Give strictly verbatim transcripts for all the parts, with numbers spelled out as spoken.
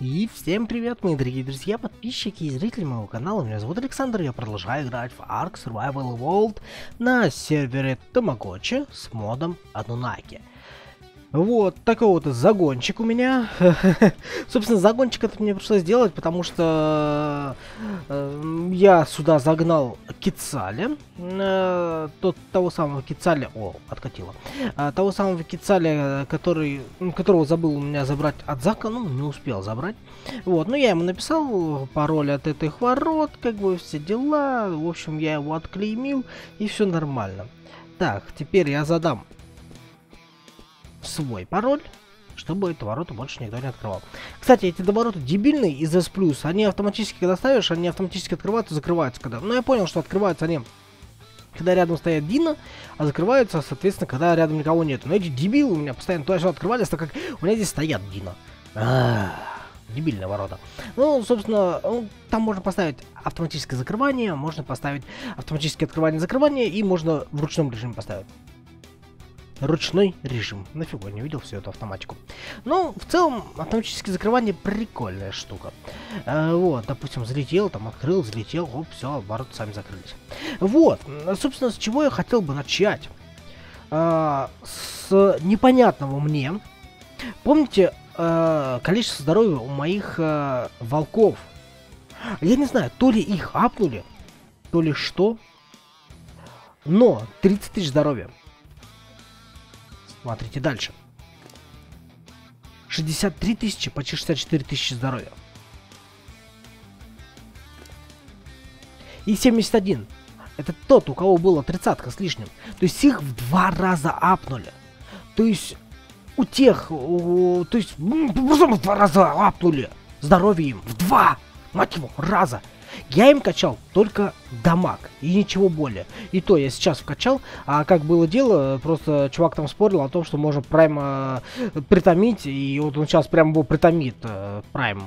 И всем привет, мои дорогие друзья, подписчики и зрители моего канала. Меня зовут Александр, я продолжаю играть в Ark Survival World на сервере Томагочи с модом Анунаки. Вот такой вот загончик у меня. Собственно, загончик это мне пришлось сделать, потому что э, я сюда загнал Кицаля. Э, тот, того самого Кицаля... О, откатило. Э, того самого Кицаля, который, которого забыл у меня забрать от Зака, ну, не успел забрать. Вот, ну, я ему написал пароль от этих ворот, как бы все дела. В общем, я его отклеймил, и все нормально. Так, теперь я задам свой пароль, чтобы эту вороту больше никто не открывал. Кстати, эти ворота дебильные из S+, они автоматически, когда ставишь, они автоматически открываются, закрываются, когда... Ну, я понял, что открываются они, когда рядом стоят Дина, а закрываются, соответственно, когда рядом никого нет. Но эти дебилы у меня постоянно тоже открывались, так как у меня здесь стоят Дина. Дебильные ворота. Ну, собственно, там можно поставить автоматическое закрывание, можно поставить автоматическое открывание-закрывание, и можно в ручном режиме поставить. Ручной режим. Нафигу я не видел всю эту автоматику. Но в целом автоматическое закрывание прикольная штука. Э, вот, допустим, взлетел, там открыл, взлетел, оп, все, ворота сами закрылись. Вот, собственно, с чего я хотел бы начать. Э, с непонятного мне. Помните, э, количество здоровья у моих э, волков? Я не знаю, то ли их апнули, то ли что. Но тридцать тысяч здоровья. Смотрите дальше. шестьдесят три тысячи, почти шестьдесят четыре тысячи здоровья. И семьдесят один. Это тот, у кого было тридцатка с лишним. То есть их в два раза апнули. То есть у тех... У, то есть в два раза апнули. Здоровье им в два, мать его, раза. Я им качал только дамаг и ничего более. И то я сейчас вкачал, а как было дело, просто чувак там спорил о том, что можно прайма притомить, и вот он сейчас прям его притомит, прайм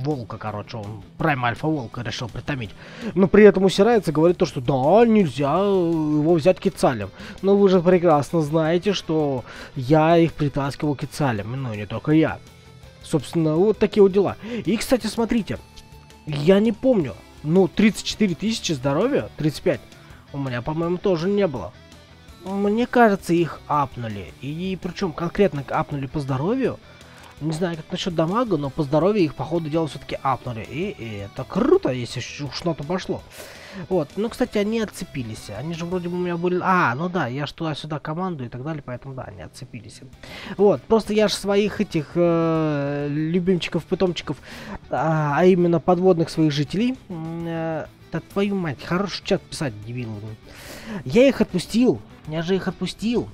волка, короче, он прайм альфа волка решил притомить. Но при этом усирается, говорит то, что да, нельзя его взять Кицалем. Но вы же прекрасно знаете, что я их притаскивал Кицалем, но не только я. Собственно, вот такие вот дела. И, кстати, смотрите. Я не помню, ну тридцать четыре тысячи здоровья, тридцать пять, у меня, по-моему, тоже не было. Мне кажется, их апнули, и причем конкретно апнули по здоровью. Не знаю, как насчет дамага, но по здоровью их, по ходу дела, все-таки апнули. И, и это круто, если уж на то пошло. Вот, ну, кстати, они отцепились. Они же вроде бы у меня были... А, ну да, я же туда-сюда командую и так далее, поэтому, да, они отцепились. Вот, просто я же своих этих э, любимчиков, питомчиков, э, а именно подводных своих жителей... Э, да твою мать, хороший чат писать, дебил. Я их отпустил, я же их отпустил.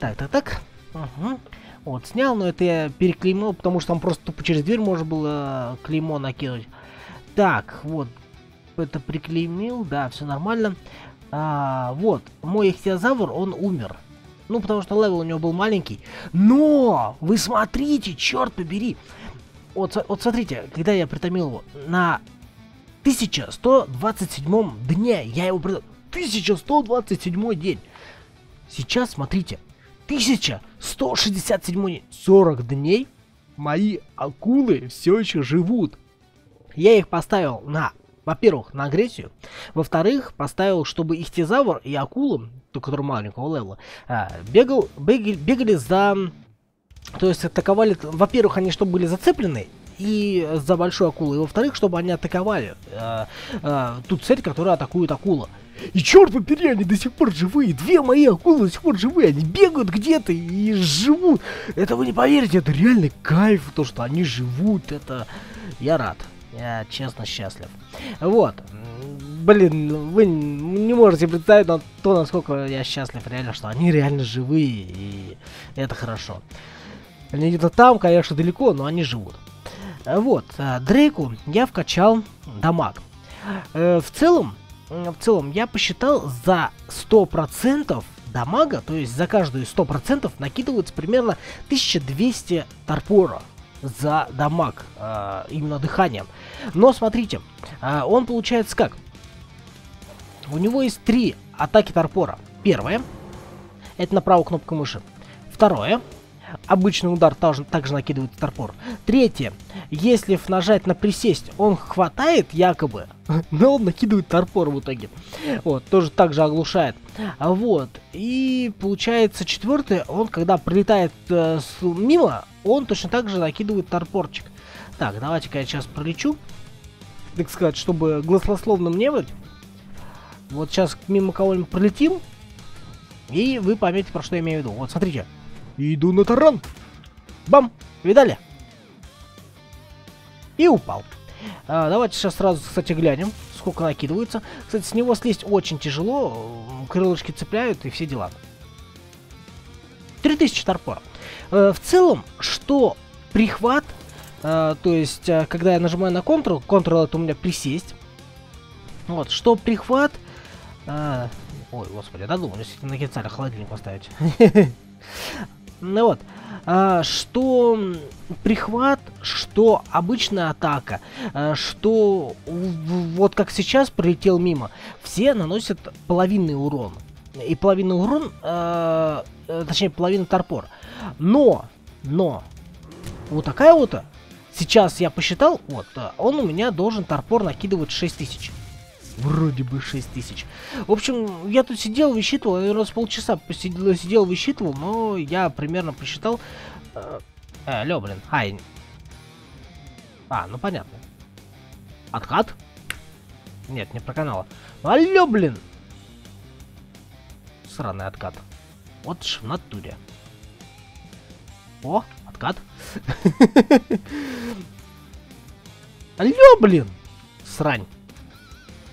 Так, так, так. Угу. Вот, снял, но это я переклеймил, потому что там просто тупо через дверь можно было клеймо накинуть. Так, вот, это приклеймил, да, все нормально. А, вот, мой ихтиозавр, он умер. Ну, потому что левел у него был маленький. Но, вы смотрите, черт побери. Вот, вот смотрите, когда я притомил его на тысяча сто двадцать седьмом дне, я его притомил. тысяча сто двадцать седьмой день. Сейчас, смотрите. тысяча сто шестьдесят семь, сорок дней мои акулы все еще живут. Я их поставил на, во-первых, на агрессию, во-вторых, поставил, чтобы ихтиозавр и акулы, то, который маленького левела, бегал, бегали, бегали за, то есть атаковали, во-первых, они чтобы были зацеплены и за большой акулой, и во-вторых, чтобы они атаковали э, э, ту цель, которая атакует акула. И черт побери, они до сих пор живые. Две мои акулы до сих пор живые. Они бегают где-то и живут. Это вы не поверите, это реально кайф, то, что они живут. Это... Я рад. Я честно счастлив. Вот. Блин, вы не можете представить на то, насколько я счастлив реально, что они реально живые. И это хорошо. Они где-то там, конечно, далеко, но они живут. Вот. Дрейку я вкачал дамаг. В целом... В целом, я посчитал, за сто процентов дамага, то есть за каждую сто процентов накидывается примерно тысяча двести торпора за дамаг, э, именно дыханием. Но смотрите, э, он получается как? У него есть три атаки торпора. Первое, это на правую кнопку мыши. Второе, обычный удар также, также накидывает топор. Третье. Если нажать на присесть, он хватает якобы, но он накидывает топор в итоге. Вот, тоже так же оглушает. Вот, и получается четвертое, он когда прилетает э, с, мимо, он точно так же накидывает топорчик. Так, давайте-ка я сейчас пролечу, так сказать, чтобы голословным не быть. Вот сейчас мимо кого-нибудь пролетим, и вы поймете, про что я имею в виду. Вот, смотрите. Иду на таран. Бам! Видали? И упал. А, давайте сейчас сразу, кстати, глянем, сколько накидывается. Кстати, с него слезть очень тяжело. Крылышки цепляют и все дела. три тысячи торпора. А, в целом, что прихват, а, то есть, а, когда я нажимаю на Ctrl, Ctrl это у меня присесть. Вот, что прихват... А, ой, господи, я додумал, если на Кицаля холодильник поставить. Ну вот, а, что прихват, что обычная атака, а, что вот как сейчас пролетел мимо, все наносят половинный урон. И половинный урон, а, точнее половину торпор. Но, но, вот такая вот, сейчас я посчитал, вот, он у меня должен торпор накидывать шесть тысяч. Вроде бы шесть тысяч. В общем, я тут сидел, высчитывал, наверное, с полчаса посидел, сидел, высчитывал, но я примерно посчитал... Алло, блин, ай. А, ну понятно. Откат? Нет, не про канала. Алло, блин! Сраный откат. Вот ж в натуре. О, откат. Алло, блин! Срань.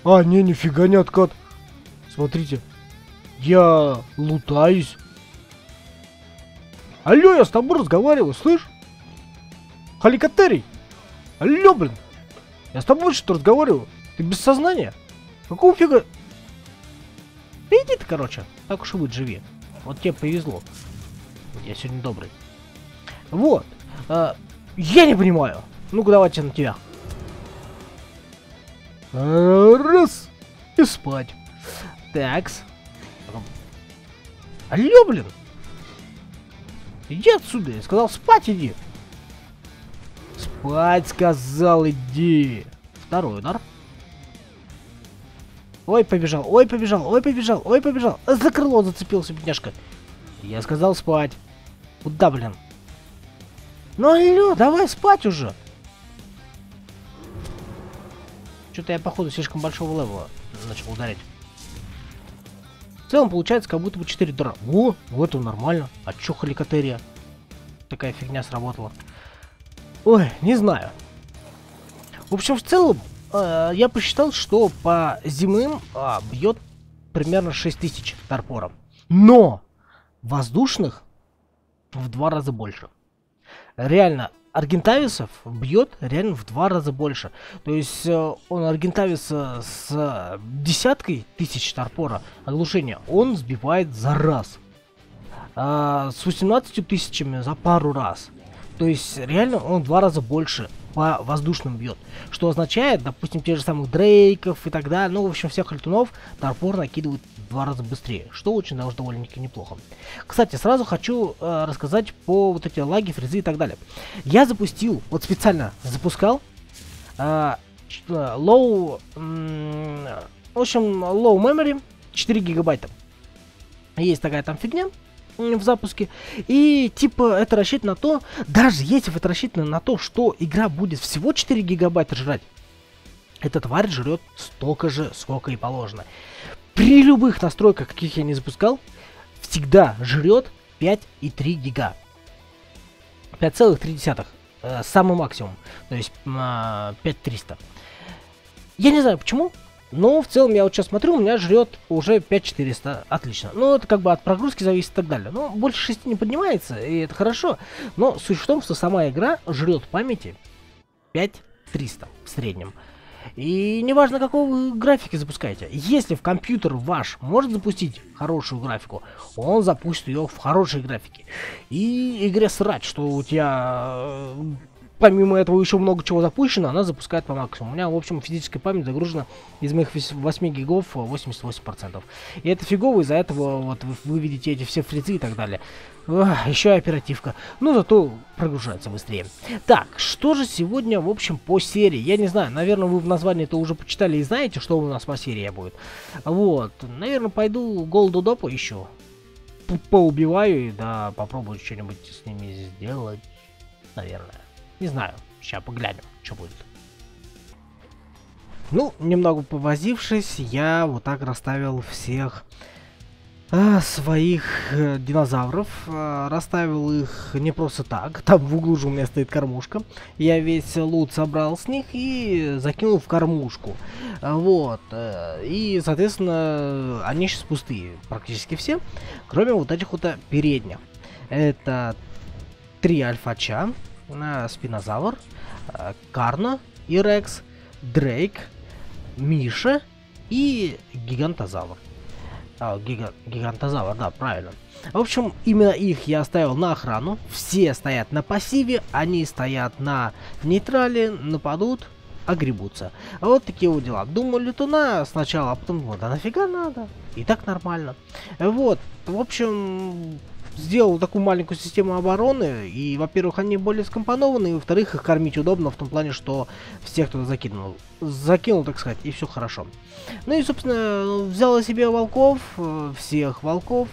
А, не, нифига не откат. Смотрите. Я лутаюсь. Алло, я с тобой разговариваю, слышь? Халикотерий. Алло, блин. Я с тобой что-то разговариваю. Ты без сознания? Какого фига? Иди ты, короче. Так уж и будь, живи. Вот тебе повезло. Я сегодня добрый. Вот. А, я не понимаю. Ну-ка, давайте на тебя. Раз. И спать. Такс. Алло, блин. Иди отсюда. Я сказал спать, иди. Спать сказал, иди. Второй удар. Ой, побежал. Ой, побежал. Ой, побежал. Ой, побежал. За крыло зацепился, бедняжка. Я сказал спать. Куда, блин? Ну, алло, давай спать уже. Что-то я, походу, слишком большого левела начал ударить. В целом, получается, как будто бы четыре удара. О, вот он нормально. А чё Халикотерия? Такая фигня сработала. Ой, не знаю. В общем, в целом, э, я посчитал, что по земным э, бьет примерно шесть тысяч торпором. Но воздушных в два раза больше. Реально. Аргентависов бьет реально в два раза больше. То есть э, он Аргентависа с э, десяткой тысяч торпора оглушения он сбивает за раз. А, с восемнадцатью тысячами за пару раз. То есть реально он в два раза больше по воздушным бьет. Что означает, допустим, те же самых Дрейков и так далее. Ну, в общем, всех хальтунов торпор накидывают в два раза быстрее. Что очень даже довольно-таки неплохо. Кстати, сразу хочу э, рассказать по вот эти лаги, фризы и так далее. Я запустил, вот специально запускал, э, low, э, в общем, low memory, четыре гигабайта. Есть такая там фигня в запуске, и типа это рассчитано на то, даже если это рассчитано на то, что игра будет всего четыре гигабайта жрать, эта тварь жрет столько же, сколько и положено. При любых настройках, каких я не запускал, всегда жрет пять и три гига. пять целых три десятых. Э, самый максимум. То есть э, пять триста. Я не знаю почему, но в целом я вот сейчас смотрю, у меня жрет уже пять четыреста. Отлично. Ну, это как бы от прогрузки зависит и так далее. Но больше шести не поднимается, и это хорошо. Но суть в том, что сама игра жрет памяти пять триста в среднем. И неважно, какого вы графики запускаете. Если в компьютер ваш может запустить хорошую графику, он запустит ее в хорошей графике. И игре срать, что у тебя помимо этого еще много чего запущено, она запускает по максимуму. У меня, в общем, физическая память загружена из моих восьми гигов восемьдесят восемь процентов. И это фигово, из-за этого вот вы видите эти все фризы и так далее. Еще и оперативка. Но зато прогружается быстрее. Так, что же сегодня, в общем, по серии? Я не знаю, наверное, вы в названии это уже почитали и знаете, что у нас по серии будет. Вот, наверное, пойду голду допу еще. Поубиваю и, да, попробую что-нибудь с ними сделать. Наверное. Не знаю. Сейчас поглянем, что будет. Ну, немного повозившись, я вот так расставил всех э, своих э, динозавров. Э, расставил их не просто так. Там в углу же у меня стоит кормушка. Я весь лут собрал с них и закинул в кормушку. Вот. Э, и, соответственно, они сейчас пустые. Практически все. Кроме вот этих вот передних. Это три альфача. Спинозавр, Карно, Ирекс, Дрейк, Миша и Гигантозавр. А, гига... Гигантозавр, да, правильно. В общем, именно их я оставил на охрану. Все стоят на пассиве, они стоят на нейтрале, нападут, огребутся. Вот такие вот дела. Думаю, летуна сначала, а потом, вот, да нафига надо? И так нормально. Вот, в общем... Сделал такую маленькую систему обороны, и, во-первых, они более скомпонованы, и, во-вторых, их кормить удобно в том плане, что всех, кто закинул, закинул, так сказать, и все хорошо. Ну и, собственно, взял себе волков, всех волков,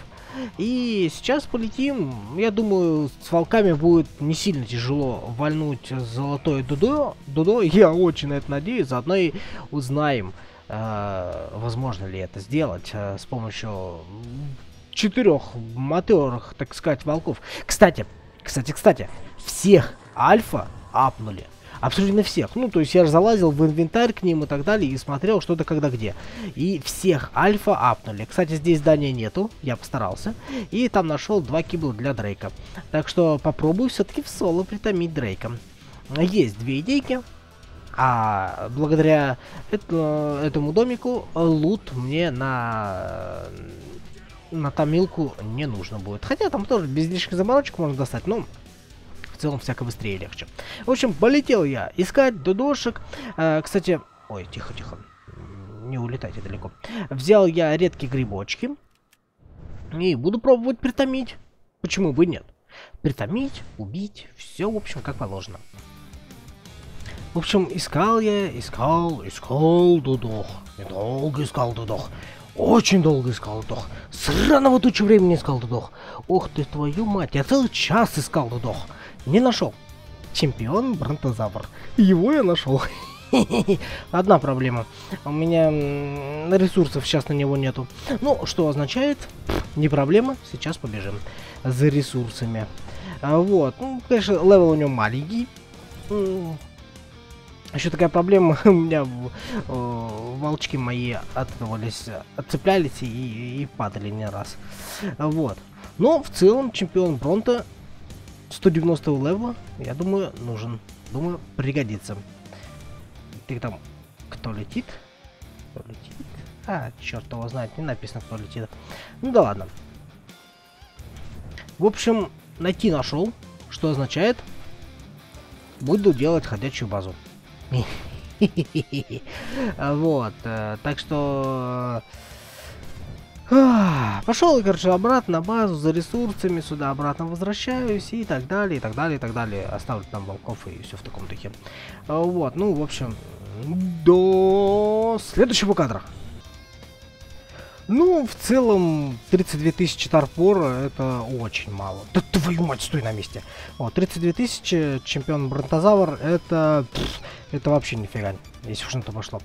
и сейчас полетим. Я думаю, с волками будет не сильно тяжело вальнуть золотое дудо, дудо, я очень на это надеюсь, заодно и узнаем, э, возможно ли это сделать э, с помощью... четырех моторах, так сказать, волков. Кстати, кстати, кстати, всех альфа апнули. Абсолютно всех. Ну, то есть я же залазил в инвентарь к ним и так далее, и смотрел что-то когда где. И всех альфа апнули. Кстати, здесь здания нету, я постарался. И там нашел два кибла для Дрейка. Так что попробую все-таки в соло притомить Дрейка. Есть две идейки. А благодаря это, этому домику лут мне на... на томилку не нужно будет. Хотя там тоже без лишних заморочек можно достать, но в целом всяко быстрее и легче. В общем, полетел я искать дудошек. Э, кстати, ой, тихо-тихо, не улетайте далеко. Взял я редкие грибочки и буду пробовать притомить. Почему бы нет? Притомить, убить, все, в общем, как положено. В общем, искал я, искал, искал дудох. Недолго искал дудох. Очень долго искал дудох. Сраного тучу времени искал дудох. Ох ты, твою мать, я целый час искал дудох. Не нашел. Чемпион Бронтозавр. Его я нашел. Одна проблема. У меня ресурсов сейчас на него нету. Ну, что означает, не проблема, сейчас побежим за ресурсами. Вот, ну, конечно, левел у него маленький. Еще такая проблема, у меня э, волчки мои отдавались, отцеплялись и, и падали не раз. Вот. Но в целом чемпион Бронта сто девяностого левела, я думаю, нужен. Думаю, пригодится. Ты там, кто летит? Кто летит? А, черт его знает, не написано, кто летит. Ну да ладно. В общем, найти нашел, что означает, буду делать ходячую базу. Вот, так что пошел, короче, обратно на базу за ресурсами, сюда обратно возвращаюсь и так далее, и так далее, и так далее. Оставлю там волков и все в таком духе. Вот, ну, в общем, до следующего кадра. Ну, в целом, тридцать две тысячи Тарпора, это очень мало. Да твою мать, стой на месте. Вот, тридцать две тысячи, чемпион Бронтозавр, это... Пфф, это вообще нифига, если уж на то пошло.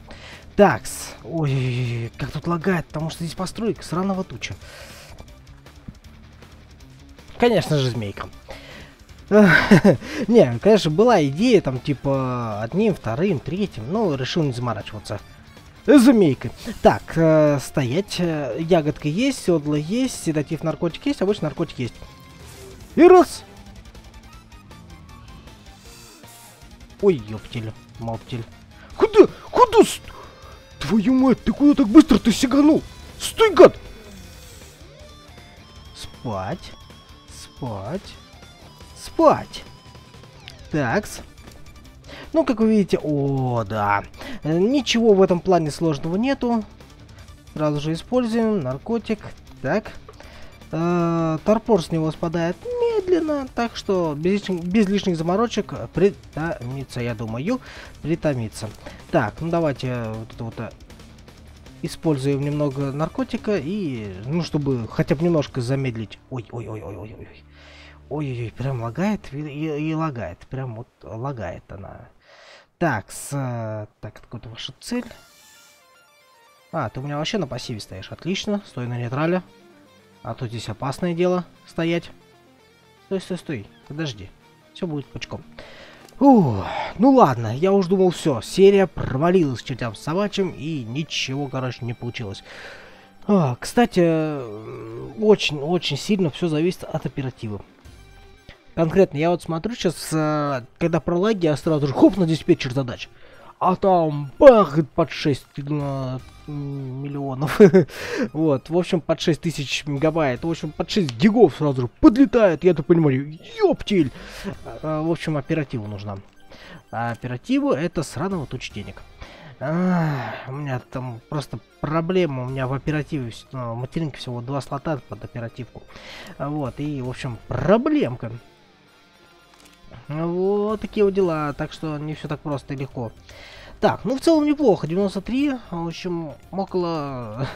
Такс, ой, как тут лагает, потому что здесь построек сраного туча. Конечно же, змейка. Не, конечно, была идея, там, типа, одним, вторым, третьим, но решил не заморачиваться. Змейка. Так, э, стоять. Э, ягодка есть, седла есть, седатив, наркотик есть, обычно наркотик есть. И раз! Ой, ёптель, моптель. Куда? Куда? Твою мать, ты куда так быстро ты сиганул? Стой, гад! Спать. Спать. Спать. Такс. Ну, как вы видите, о, да. Ничего в этом плане сложного нету. Сразу же используем наркотик. Так. Э-э, торпор с него спадает медленно, так что без лишних, без лишних заморочек притомится, я думаю. Притомится. Так, ну давайте вот это вот... Используем немного наркотика и, ну, чтобы хотя бы немножко замедлить. Ой-ой-ой-ой-ой-ой. Ой-ой-ой, прям лагает и, и, и лагает. Прям вот лагает она. Так, с... Так, откуда ваша цель? А, ты у меня вообще на пассиве стоишь. Отлично, стой на нейтрале. А то здесь опасное дело стоять. Стой, стой, стой. Подожди. Все будет пучком. Ух, ну ладно, я уж думал, все, серия провалилась к чертям собачьим, и ничего, короче, не получилось. А, кстати, очень-очень сильно все зависит от оперативы. Конкретно, я вот смотрю сейчас, когда про лаги, я сразу же хоп на диспетчер задач. А там бах, под шесть миллионов. Вот, в общем, под шесть тысяч мегабайт. В общем, под шесть гигов сразу же подлетает. Я-то понимаю, ёптель. В общем, оператива нужна. А оператива — это сраного тучи денег. А, у меня там просто проблема. У меня в оперативе в материнке всего два слота под оперативку. Вот, и, в общем, проблемка. Вот такие вот дела, так что не все так просто и легко. Так, ну в целом неплохо, девяносто три, в общем, около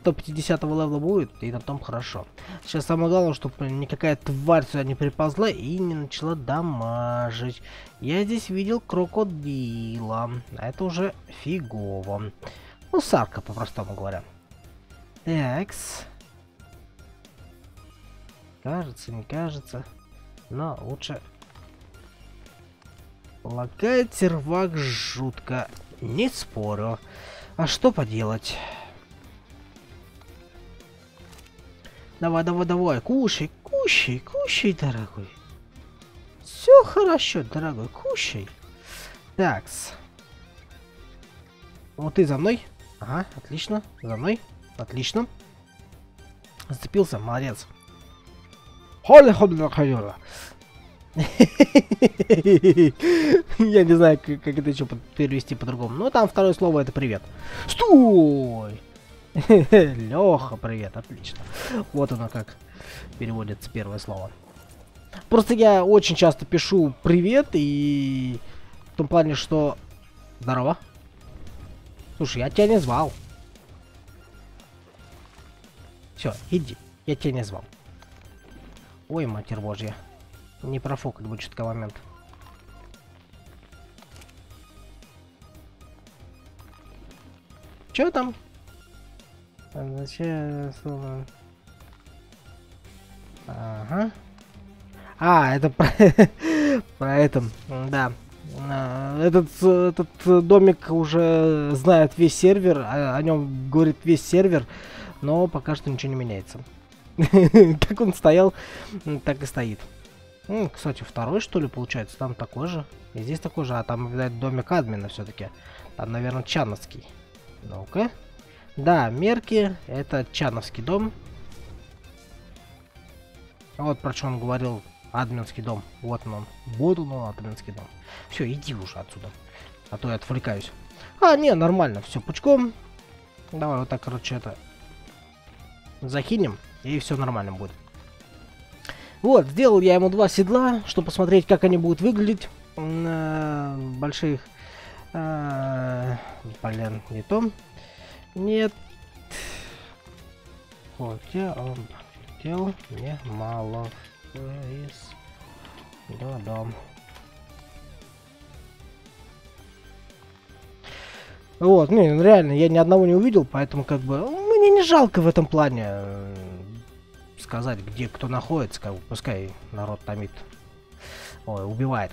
сто пятидесятого левела будет, и на том хорошо. Сейчас самое главное, чтобы никакая тварь сюда не приползла и не начала дамажить. Я здесь видел крокодила, а это уже фигово. Ну, сарка, по-простому говоря. Такс. Кажется, не кажется, но лучше... Лагает сервак жутко, не спорю. А что поделать? Давай, давай, давай, кушай, кушай, кушай, дорогой. Все хорошо, дорогой, кушай. Такс. Вот ты за мной. Ага, отлично, за мной, отлично. Зацепился, молодец. Холли, холли, холли. Я не знаю, как, как это еще перевести по-другому. Но там второе слово — это привет. Стой! Леха, привет, отлично. Вот оно как переводится первое слово. Просто я очень часто пишу привет, и в том плане, что... Здорово. Слушай, я тебя не звал. Все, иди, я тебя не звал. Ой, матерь божья. Не профокать будет такой момент. Чё там? Означает слово... Ага. А, это про... про это. Да. Этот, этот домик уже знает весь сервер. О, о нем говорит весь сервер. Но пока что ничего не меняется. Как он стоял, так и стоит. Ну, кстати, второй, что ли, получается, там такой же. И здесь такой же, а там, видать, домик админа все-таки. Там, наверное, чановский. Ну-ка. Да, мерки, это чановский дом. Вот про что он говорил, админский дом. Вот он, вот он, админский дом. Все, иди уже отсюда, а то я отвлекаюсь. А, не, нормально, все пучком. Давай вот так, короче, это... Захинем, и все нормально будет. Вот, сделал я ему два седла, чтобы посмотреть, как они будут выглядеть на больших... А... Блин, не том. Нет. Хотел, хотел, не мало. Да, да. Вот, ну реально, я ни одного не увидел, поэтому как бы... Мне не жалко в этом плане... сказать, где кто находится, как бы, пускай народ томит, ой, убивает.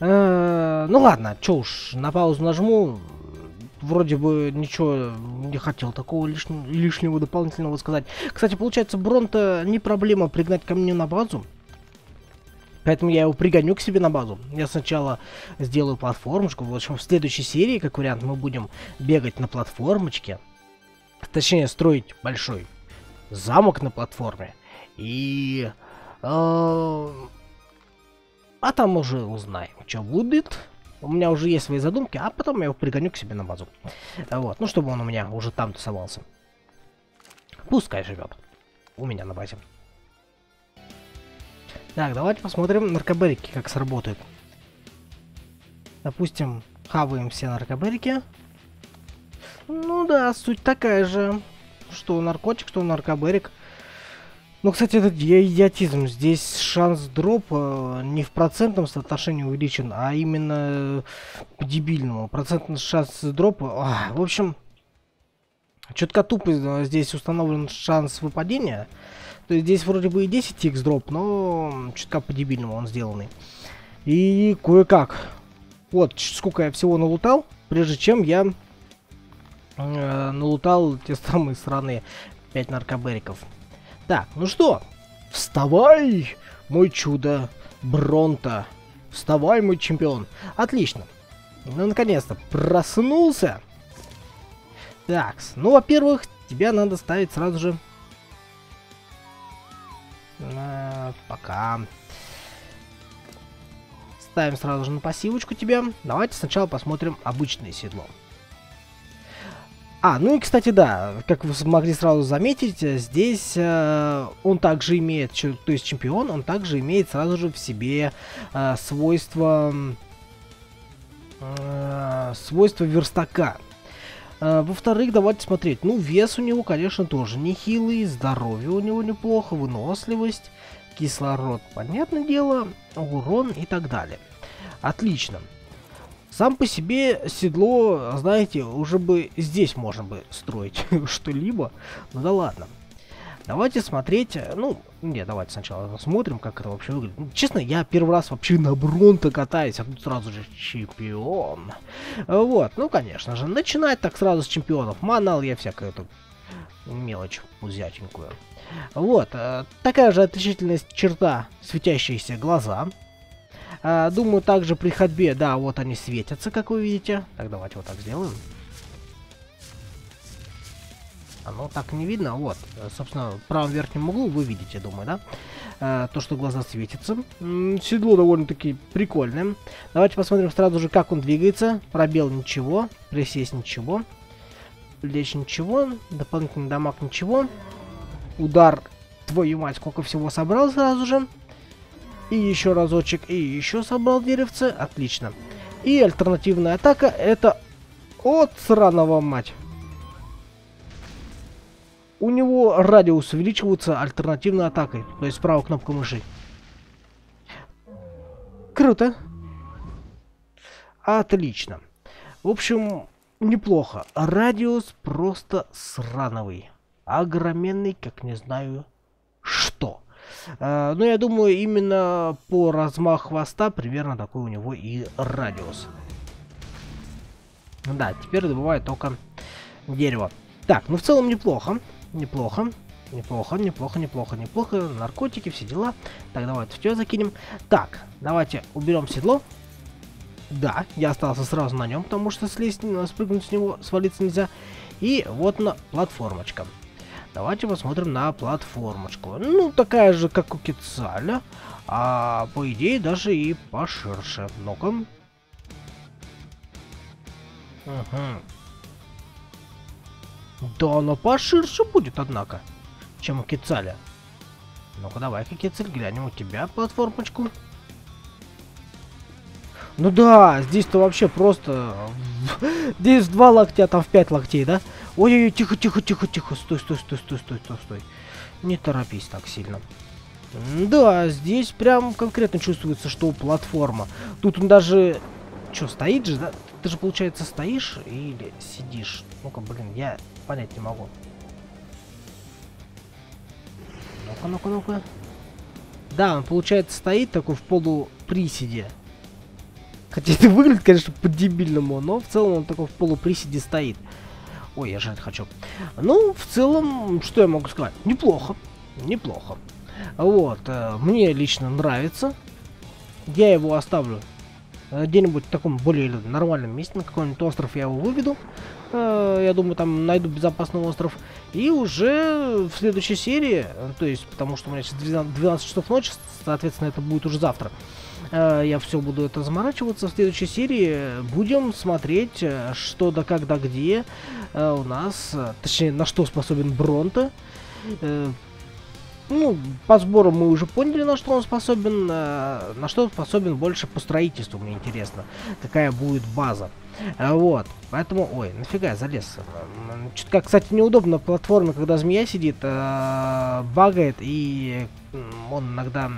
Э-э, ну ладно, чё уж, на паузу нажму, вроде бы ничего не хотел такого лишнего, лишнего дополнительного сказать. Кстати, получается, Бронта не проблема пригнать ко мне на базу, поэтому я его пригоню к себе на базу. Я сначала сделаю платформочку, в общем, в следующей серии, как вариант, мы будем бегать на платформочке, точнее, строить большой замок на платформе и э, А там уже узнаем, что будет. У меня уже есть свои задумки, а потом я его пригоню к себе на базу. Вот, ну чтобы он у меня уже там тусовался. Пускай живет. У меня на базе. Так, давайте посмотрим наркобарики, как сработают. Допустим, хаваем все наркобарики. Ну да, суть такая же. Что наркотик, что наркобарик. Ну, кстати, это идиотизм. Здесь шанс дропа не в процентном соотношении увеличен, а именно по-дебильному. Процентный шанс дропа... Ох, в общем, чутка тупо здесь установлен шанс выпадения. То есть здесь вроде бы и десять икс дроп, но чутка по-дебильному он сделанный. И кое-как. Вот сколько я всего налутал, прежде чем я э, налутал те самые сраные пять наркобариков. Так, ну что, вставай, мой чудо, Бронто, вставай, мой чемпион. Отлично, ну наконец-то проснулся. Так, ну, во-первых, тебя надо ставить сразу же. Э, пока. Ставим сразу же на пассивочку тебя. Давайте сначала посмотрим обычное седло. А, ну и, кстати, да, как вы могли сразу заметить, здесь э, он также имеет, то есть чемпион, он также имеет сразу же в себе э, свойство, э, свойство верстака. Э, Во-вторых, давайте смотреть. Ну, вес у него, конечно, тоже нехилый, здоровье у него неплохо, выносливость, кислород, понятное дело, урон и так далее. Отлично. Сам по себе седло, знаете, уже бы здесь можно бы строить что-либо. Ну да ладно. Давайте смотреть... Ну, не, давайте сначала посмотрим, как это вообще выглядит. Ну, честно, я первый раз вообще на Бронто катаюсь, а тут сразу же чемпион. Вот, ну конечно же, начинать так сразу с чемпионов. Манал я всякую эту мелочь пузятенькую. Вот, такая же отличительность черта — светящиеся глаза. Думаю, также при ходьбе, да, вот они светятся, как вы видите. Так, давайте вот так сделаем. Оно так не видно, вот. Собственно, в правом верхнем углу вы видите, думаю, да? То, что глаза светятся. Седло довольно-таки прикольное. Давайте посмотрим сразу же, как он двигается. Пробел ничего, присесть ничего, плечь ничего, дополнительный дамаг ничего. Удар, твою мать, сколько всего собрал сразу же. И еще разочек, и еще собрал деревце. Отлично. И альтернативная атака — это от сраного мать. У него радиус увеличивается альтернативной атакой, то есть правой кнопкой мыши. Круто. Отлично. В общем, неплохо. Радиус просто срановый. Огроменный, как не знаю что. Uh, но я думаю, именно по размаху хвоста примерно такой у него и радиус. Да, теперь добывает только дерево. Так, ну в целом неплохо. Неплохо. Неплохо, неплохо, неплохо, неплохо. Наркотики, все дела. Так, давайте все закинем. Так, давайте уберем седло. Да, я остался сразу на нем, потому что слезть, спрыгнуть с него, свалиться нельзя. И вот на платформочка. Давайте посмотрим на платформочку. Ну, такая же, как у Кицаля. А по идее, даже и поширше. Ну-ка. Угу. Да, она поширше будет, однако, чем у Кицаля. Ну-ка, давай-ка, Кицаль, глянем у тебя платформочку. Ну да, здесь-то вообще просто... Здесь два локтя, там в пять локтей, да? Ой-ой-ой, тихо-тихо-тихо-тихо, стой, стой, стой, стой, стой, стой, стой. Не торопись так сильно. Да, здесь прям конкретно чувствуется, что платформа. Тут он даже... Чё, стоит же, да? Ты же, получается, стоишь или сидишь? Ну-ка, блин, я понять не могу. Ну-ка, ну-ка, ну-ка. Да, он, получается, стоит такой в полуприседе. Хотя это выглядит, конечно, по-дебильному, но в целом он такой в полуприседе стоит. Ой, я жрать хочу. Ну, в целом, что я могу сказать? Неплохо. Неплохо. Вот, э, мне лично нравится. Я его оставлю где-нибудь в таком более нормальном месте, на какой-нибудь остров я его выведу. Я думаю, там найду безопасный остров. И уже в следующей серии, то есть, потому что у меня сейчас двенадцать часов ночи, соответственно, это будет уже завтра. Я все буду это заморачиваться. В следующей серии будем смотреть, что да как да где у нас, точнее, на что способен Бронто. Ну, по сбору мы уже поняли, на что он способен, на что он способен больше по строительству, мне интересно, какая будет база. Вот, поэтому, ой, нафига я залез. Чуть-чуть, кстати, неудобно платформе, когда змея сидит, багает, и он иногда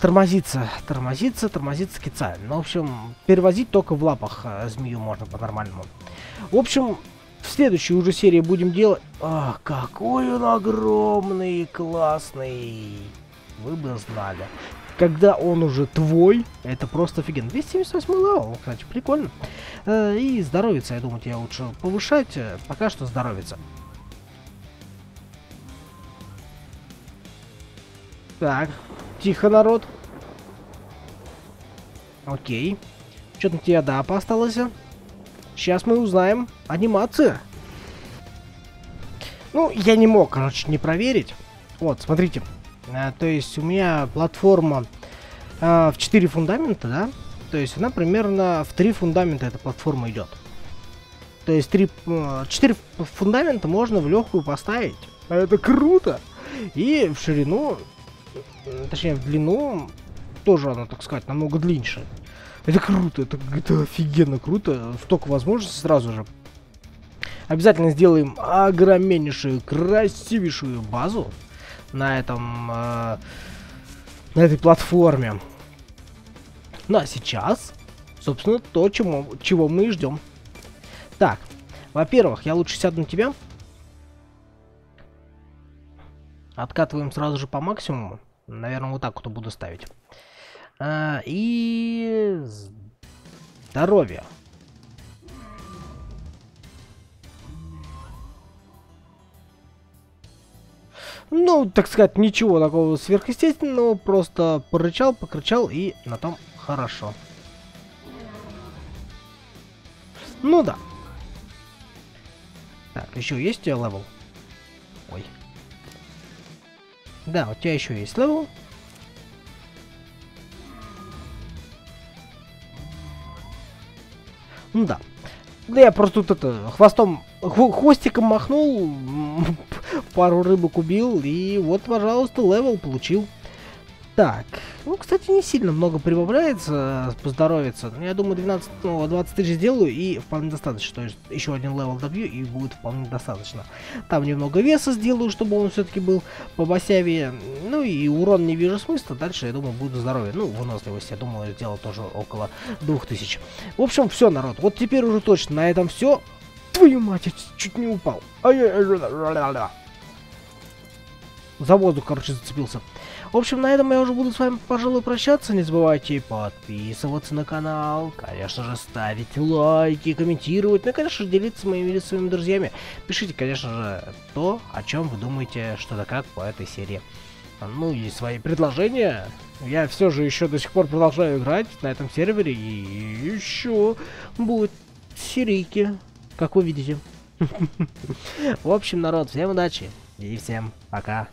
тормозится, тормозится, тормозится Кицаль. Ну, в общем, перевозить только в лапах змею можно по-нормальному. В общем... В следующей уже серии будем делать... А, какой он огромный и классный. Вы бы знали. Когда он уже твой, это просто офигенно. двести семьдесят восьмой левел, кстати, прикольно. И здоровится, я думаю, я лучше повышать. Пока что здоровится. Так, тихо, народ. Окей. Что-то на тебя дапа осталось. Сейчас мы узнаем анимацию. Ну, я не мог, короче, не проверить. Вот, смотрите. А, то есть у меня платформа а, в четыре фундамента, да? То есть она примерно в три фундамента эта платформа идет. То есть три, четыре фундамента можно в легкую поставить. Это круто! И в ширину, точнее в длину, тоже она, так сказать, намного длиннее. Это круто, это, это офигенно круто. Столько возможностей сразу же. Обязательно сделаем огромнейшую, красивейшую базу на этом, э, на этой платформе. Ну а сейчас, собственно, то, чему, чего мы и ждем. Так, во-первых, я лучше сяду на тебя. Откатываем сразу же по максимуму. Наверное, вот так вот буду ставить. А, и здоровье. Ну, так сказать, ничего такого сверхъестественного, просто порычал, покричал, и на том хорошо. Ну да. Так, еще есть у тебя левел? Ой. Да, у тебя еще есть левел. Ну да. Да я просто тут это, хвостом, хвостиком махнул, пару рыбок убил, и вот, пожалуйста, левел получил. Так, ну, кстати, не сильно много прибавляется, поздоровится. Я думаю, двенадцать, ну, двадцать тысяч сделаю, и вполне достаточно. То есть еще один левел добью, и будет вполне достаточно. Там немного веса сделаю, чтобы он все-таки был побосявее. Ну и урон не вижу смысла. Дальше, я думаю, будет здоровье. Ну, выносливость, я думаю, сделал тоже около двух тысяч. В общем, все, народ. Вот теперь уже точно на этом все. Твою мать, я чуть не упал. За воздух, короче, зацепился. В общем, на этом я уже буду с вами, пожалуй, прощаться. Не забывайте подписываться на канал, конечно же, ставить лайки, комментировать, ну и, конечно же, делиться моими видео своими друзьями. Пишите, конечно же, то, о чем вы думаете, что да как по этой серии. Ну и свои предложения. Я все же еще до сих пор продолжаю играть на этом сервере, и еще будут серийки, как вы видите. В общем, народ, всем удачи и всем пока.